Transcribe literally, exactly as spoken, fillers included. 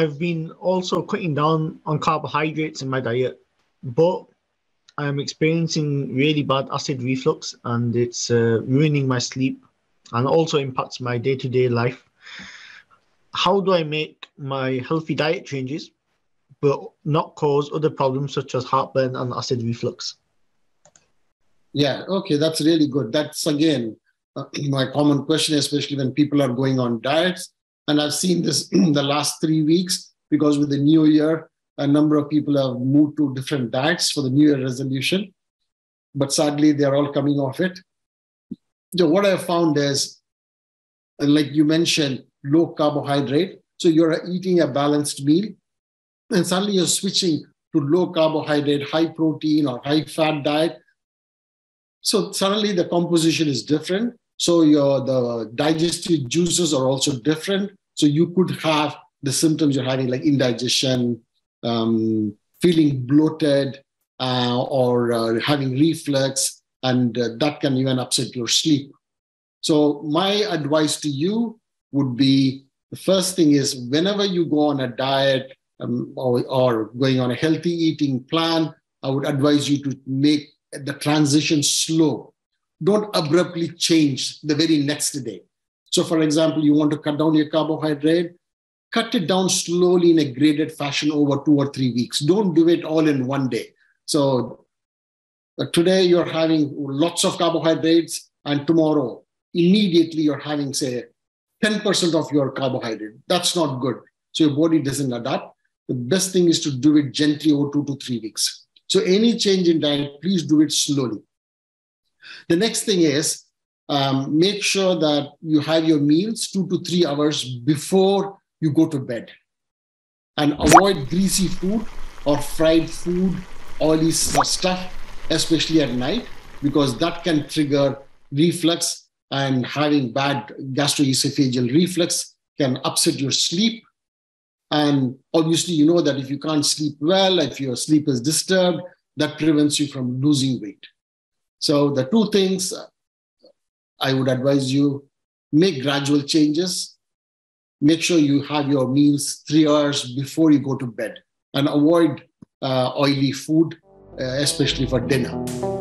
I've been also cutting down on carbohydrates in my diet, but I'm experiencing really bad acid reflux, and it's uh, ruining my sleep and also impacts my day-to-day life. How do I make my healthy diet changes but not cause other problems such as heartburn and acid reflux? Yeah, okay, that's really good. That's, again, uh, my common question, especially when people are going on diets. And I've seen this in the last three weeks because with the new year, a number of people have moved to different diets for the new year resolution. But sadly, they're all coming off it. So what I found is, like you mentioned, low carbohydrate. So you're eating a balanced meal, and suddenly you're switching to low carbohydrate, high protein or high fat diet. So suddenly the composition is different. So your the digestive juices are also different. So you could have the symptoms you're having, like indigestion, um, feeling bloated, uh, or uh, having reflux, and uh, that can even upset your sleep. So my advice to you would be, the first thing is, whenever you go on a diet um, or, or going on a healthy eating plan, I would advise you to make the transition slow. Don't abruptly change the very next day. So for example, you want to cut down your carbohydrate, cut it down slowly in a graded fashion over two or three weeks. Don't do it all in one day. So uh, today you're having lots of carbohydrates, and tomorrow immediately you're having, say, ten percent of your carbohydrate. That's not good. So your body doesn't adapt. The best thing is to do it gently over two to three weeks. So any change in diet, please do it slowly. The next thing is, um, make sure that you have your meals two to three hours before you go to bed, and avoid greasy food or fried food, oily stuff, especially at night, because that can trigger reflux, and having bad gastroesophageal reflux can upset your sleep. And obviously, you know that if you can't sleep well, if your sleep is disturbed, that prevents you from losing weight. So the two things I would advise you, make gradual changes. Make sure you have your meals three hours before you go to bed, and avoid uh, oily food, uh, especially for dinner.